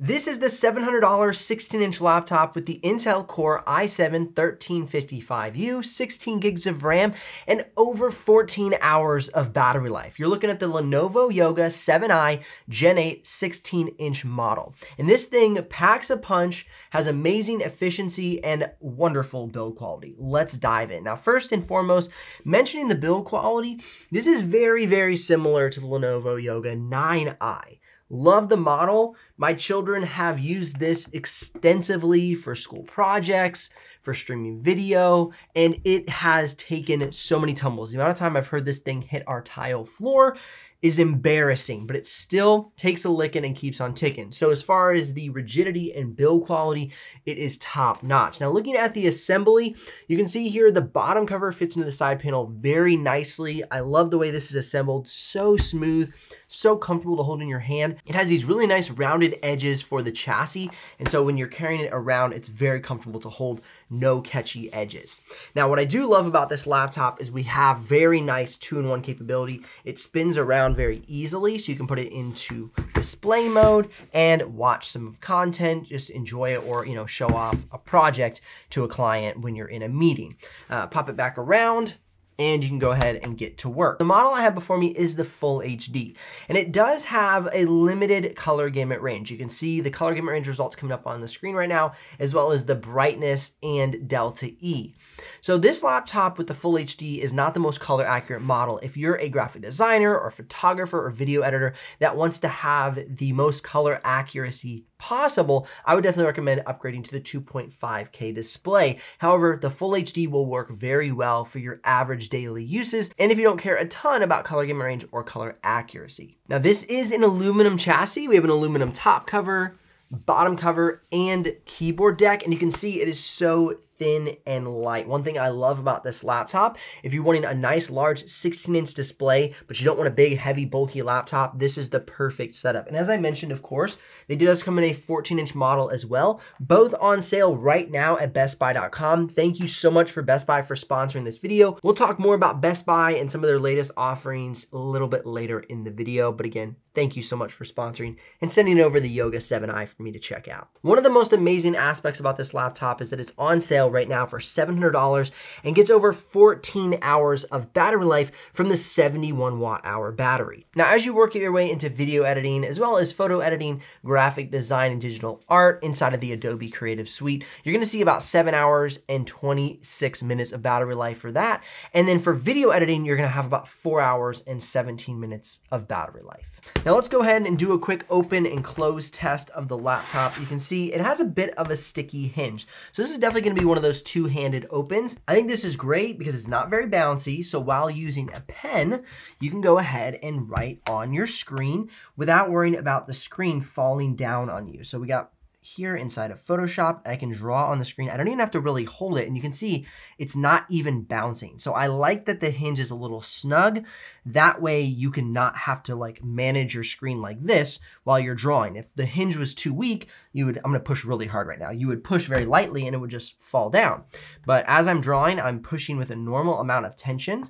This is the $700 16-inch laptop with the Intel Core i7-1355U, 16 gigs of RAM, and over 14 hours of battery life. You're looking at the Lenovo Yoga 7i Gen 8 16-inch model. And this thing packs a punch, has amazing efficiency, and wonderful build quality. Let's dive in. Now, first and foremost, mentioning the build quality, this is very, very similar to the Lenovo Yoga 9i. Love the model. My children have used this extensively for school projects, for streaming video, and it has taken so many tumbles. The amount of time I've heard this thing hit our tile floor is embarrassing, but it still takes a licking and keeps on ticking. So as far as the rigidity and build quality, it is top notch. Now looking at the assembly, you can see here the bottom cover fits into the side panel very nicely. I love the way this is assembled, so smooth, so comfortable to hold in your hand. It has these really nice rounded edges for the chassis. And so when you're carrying it around, it's very comfortable to hold, no catchy edges. Now, what I do love about this laptop is we have very nice 2-in-1 capability. It spins around very easily, so you can put it into display mode and watch some content, just enjoy it, or, you know, show off a project to a client when you're in a meeting. Pop it back around, and you can go ahead and get to work. The model I have before me is the full HD, and it does have a limited color gamut range. You can see the color gamut range results coming up on the screen right now, as well as the brightness and delta E. So this laptop with the full HD is not the most color accurate model. If you're a graphic designer or photographer or video editor that wants to have the most color accuracy possible, I would definitely recommend upgrading to the 2.5K display. However, the full HD will work very well for your average daily uses, and if you don't care a ton about color gamut range or color accuracy. Now, this is an aluminum chassis. We have an aluminum top cover, bottom cover, and keyboard deck, and you can see it is so thin and light. One thing I love about this laptop, if you're wanting a nice large 16-inch display, but you don't want a big, heavy, bulky laptop, this is the perfect setup. And as I mentioned, of course, they does come in a 14-inch model as well, both on sale right now at bestbuy.com. Thank you so much for Best Buy for sponsoring this video. We'll talk more about Best Buy and some of their latest offerings a little bit later in the video, but again, thank you so much for sponsoring and sending over the Yoga 7i for me to check out. One of the most amazing aspects about this laptop is that it's on sale right now for $700 and gets over 14 hours of battery life from the 71 watt hour battery. Now, as you work your way into video editing, as well as photo editing, graphic design, and digital art inside of the Adobe Creative Suite, you're gonna see about 7 hours and 26 minutes of battery life for that. And then for video editing, you're gonna have about 4 hours and 17 minutes of battery life. Now let's go ahead and do a quick open and close test of the laptop. You can see it has a bit of a sticky hinge. So this is definitely gonna be one of those two-handed opens. I think this is great because it's not very bouncy. So while using a pen, you can go ahead and write on your screen without worrying about the screen falling down on you. So we got here inside of Photoshop, I can draw on the screen. I don't even have to really hold it. And you can see it's not even bouncing. So I like that the hinge is a little snug. That way you can not have to like manage your screen like this while you're drawing. If the hinge was too weak, you would, I'm gonna push really hard right now. You would push very lightly and it would just fall down. But as I'm drawing, I'm pushing with a normal amount of tension.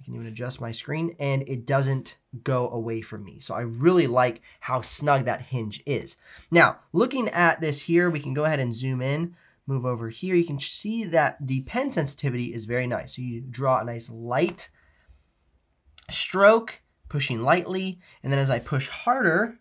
I can even adjust my screen and it doesn't go away from me. So I really like how snug that hinge is. Now, looking at this here, we can go ahead and zoom in, move over here. You can see that the pen sensitivity is very nice. So you draw a nice light stroke, pushing lightly. And then as I push harder,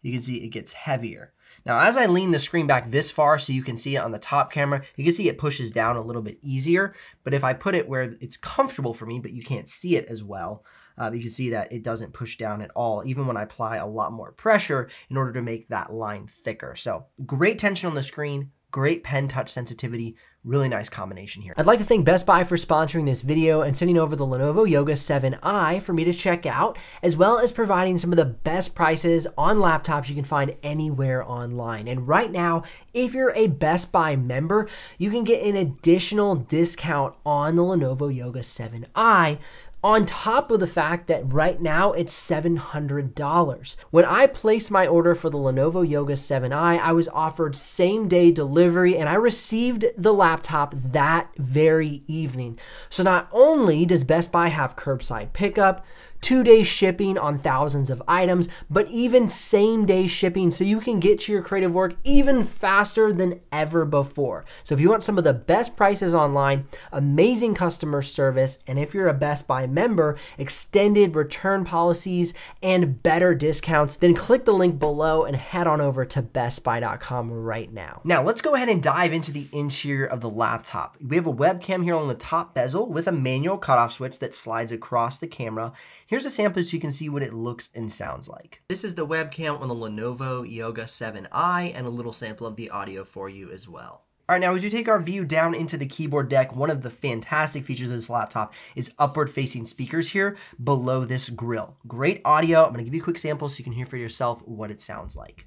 you can see it gets heavier. Now, as I lean the screen back this far so you can see it on the top camera, you can see it pushes down a little bit easier. But if I put it where it's comfortable for me, but you can't see it as well, you can see that it doesn't push down at all, even when I apply a lot more pressure in order to make that line thicker. So great tension on the screen, great pen touch sensitivity, really nice combination here. I'd like to thank Best Buy for sponsoring this video and sending over the Lenovo Yoga 7i for me to check out, as well as providing some of the best prices on laptops you can find anywhere online. And right now, if you're a Best Buy member, you can get an additional discount on the Lenovo Yoga 7i, on top of the fact that right now it's $700. When I placed my order for the Lenovo Yoga 7i, I was offered same-day delivery and I received the laptop that very evening. So not only does Best Buy have curbside pickup, 2-day shipping on thousands of items, but even same-day shipping, so you can get to your creative work even faster than ever before. So if you want some of the best prices online, amazing customer service, and if you're a Best Buy member, extended return policies and better discounts, then click the link below and head on over to bestbuy.com right now. Now let's go ahead and dive into the interior of the laptop. We have a webcam here on the top bezel with a manual cutoff switch that slides across the camera. Here's a sample so you can see what it looks and sounds like. This is the webcam on the Lenovo Yoga 7i and a little sample of the audio for you as well. All right, now as you take our view down into the keyboard deck, one of the fantastic features of this laptop is upward-facing speakers here below this grill. Great audio. I'm gonna give you a quick sample so you can hear for yourself what it sounds like.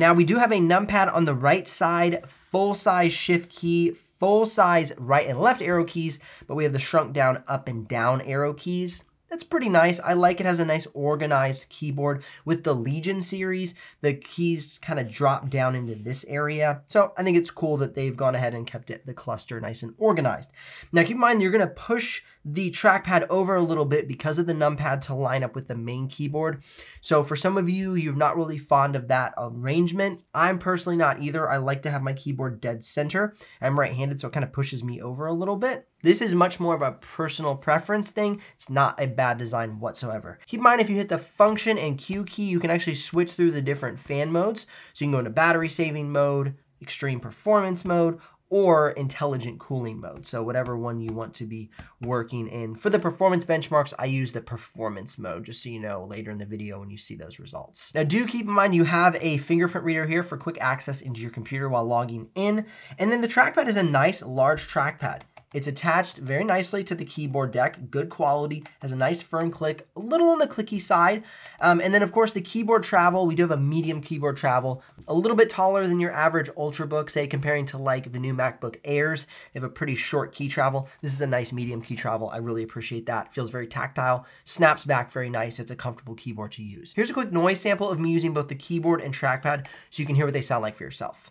Now we do have a numpad on the right side, full-size shift key, full-size right and left arrow keys, but we have the shrunk down, up and down arrow keys. That's pretty nice. I like it has a nice organized keyboard with the Legion series. The keys kind of drop down into this area. So I think it's cool that they've gone ahead and kept it, the cluster, nice and organized. Now keep in mind, you're gonna push the trackpad over a little bit because of the numpad to line up with the main keyboard. So for some of you, you're not really fond of that arrangement. I'm personally not either. I like to have my keyboard dead center. I'm right-handed, so it kind of pushes me over a little bit. This is much more of a personal preference thing. It's not a bad design whatsoever. Keep in mind, if you hit the function and Q key, you can actually switch through the different fan modes. So you can go into battery saving mode, extreme performance mode, or intelligent cooling mode. So whatever one you want to be working in. For the performance benchmarks, I use the performance mode, just so you know later in the video when you see those results. Now do keep in mind, you have a fingerprint reader here for quick access into your computer while logging in. And then the trackpad is a nice large trackpad. It's attached very nicely to the keyboard deck, good quality, has a nice firm click, a little on the clicky side. And then of course the keyboard travel, we do have a medium keyboard travel, a little bit taller than your average Ultrabook, say comparing to like the new MacBook Airs. They have a pretty short key travel. This is a nice medium key travel. I really appreciate that. Feels very tactile, snaps back very nice. It's a comfortable keyboard to use. Here's a quick noise sample of me using both the keyboard and trackpad so you can hear what they sound like for yourself.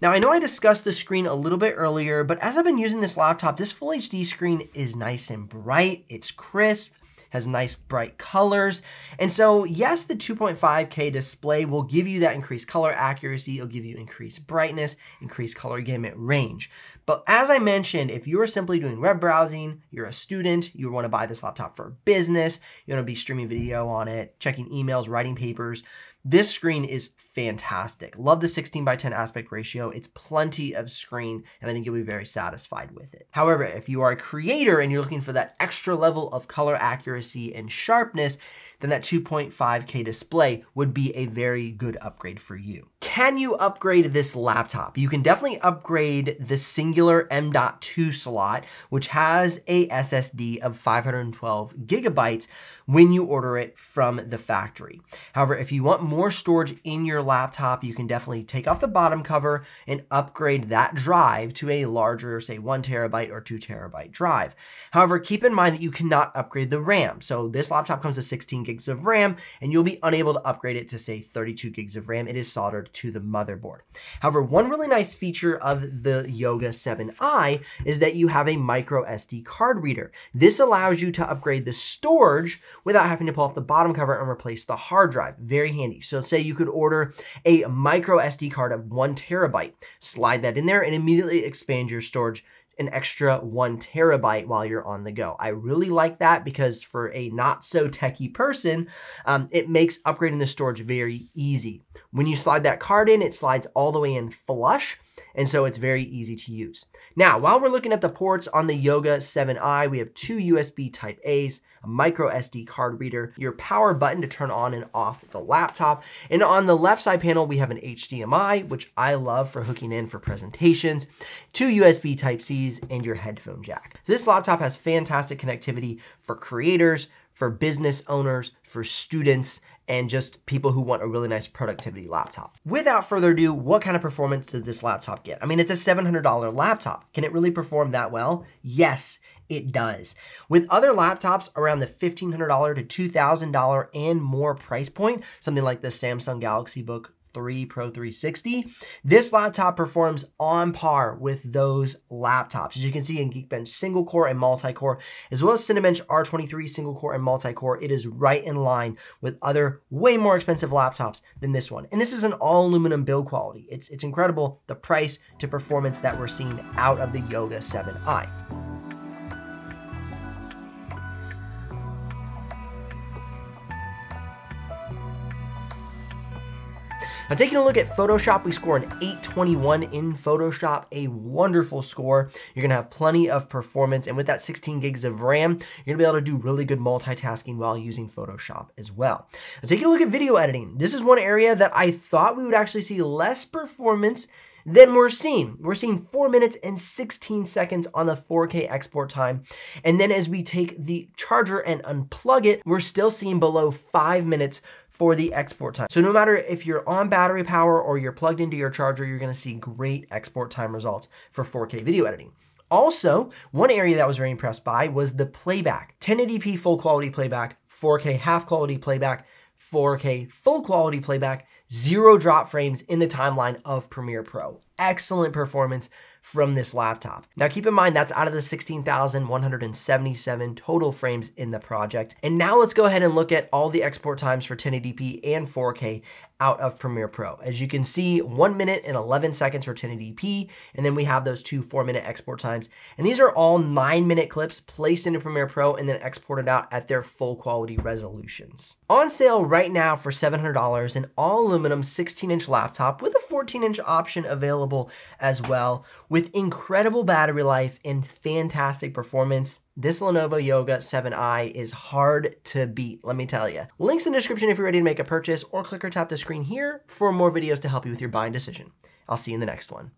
Now I know I discussed the screen a little bit earlier, but as I've been using this laptop, this full HD screen is nice and bright, it's crisp, has nice bright colors. And so yes, the 2.5K display will give you that increased color accuracy, it'll give you increased brightness, increased color gamut range. But as I mentioned, if you are simply doing web browsing, you're a student, you wanna buy this laptop for business, you wanna be streaming video on it, checking emails, writing papers, this screen is fantastic. Love the 16:10 aspect ratio. It's plenty of screen, and I think you'll be very satisfied with it. However, if you are a creator and you're looking for that extra level of color accuracy and sharpness, then that 2.5K display would be a very good upgrade for you. Can you upgrade this laptop? You can definitely upgrade the singular M.2 slot, which has a SSD of 512 gigabytes when you order it from the factory. However, if you want more storage in your laptop, you can definitely take off the bottom cover and upgrade that drive to a larger, say 1 terabyte or 2 terabyte drive. However, keep in mind that you cannot upgrade the RAM. So this laptop comes with 16 gigs of RAM and you'll be unable to upgrade it to say 32 gigs of RAM. It is soldered to the motherboard. However, one really nice feature of the Yoga 7i is that you have a micro SD card reader. This allows you to upgrade the storage without having to pull off the bottom cover and replace the hard drive. Very handy. So say you could order a micro SD card of 1 terabyte, slide that in there and immediately expand your storage an extra 1 terabyte while you're on the go. I really like that because for a not so techie person, it makes upgrading the storage very easy. When you slide that card in, it slides all the way in flush. And so it's very easy to use. Now, while we're looking at the ports on the Yoga 7i, we have 2 USB Type-A's, a micro SD card reader, your power button to turn on and off the laptop. And on the left side panel, we have an HDMI, which I love for hooking in for presentations, 2 USB Type-C's, and your headphone jack. This laptop has fantastic connectivity for creators, for business owners, for students, and just people who want a really nice productivity laptop. Without further ado, what kind of performance did this laptop get? I mean, it's a $700 laptop. Can it really perform that well? Yes, it does. With other laptops around the $1,500 to $2,000 and more price point, something like the Samsung Galaxy Book 3 Pro 360, this laptop performs on par with those laptops. As you can see in Geekbench single core and multi-core, as well as Cinebench R23 single core and multi-core, it is right in line with other way more expensive laptops than this one. And this is an all aluminum build quality. It's incredible, the price to performance that we're seeing out of the Yoga 7i. Now, taking a look at Photoshop, we score an 821 in Photoshop, a wonderful score. You're gonna have plenty of performance, and with that 16 gigs of RAM, you're gonna be able to do really good multitasking while using Photoshop as well. Now, taking a look at video editing. This is one area that I thought we would actually see less performance than we're seeing. We're seeing 4 minutes and 16 seconds on the 4K export time. And then as we take the charger and unplug it, we're still seeing below 5 minutes for the export time. So no matter if you're on battery power or you're plugged into your charger, you're gonna see great export time results for 4K video editing. Also, one area that I was very impressed by was the playback. 1080p full quality playback, 4K half quality playback, 4K full quality playback, 0 drop frames in the timeline of Premiere Pro. Excellent performance from this laptop. Now keep in mind, that's out of the 16,177 total frames in the project. And now let's go ahead and look at all the export times for 1080p and 4K out of Premiere Pro. As you can see, 1 minute and 11 seconds for 1080p, and then we have those two 4-minute export times. And these are all 9-minute clips placed into Premiere Pro and then exported out at their full quality resolutions. On sale right now for $700, an all aluminum 16-inch laptop with a 14-inch option available as well, with incredible battery life and fantastic performance. This Lenovo Yoga 7i is hard to beat, let me tell you. Links in the description if you're ready to make a purchase, or click or tap the screen here for more videos to help you with your buying decision. I'll see you in the next one.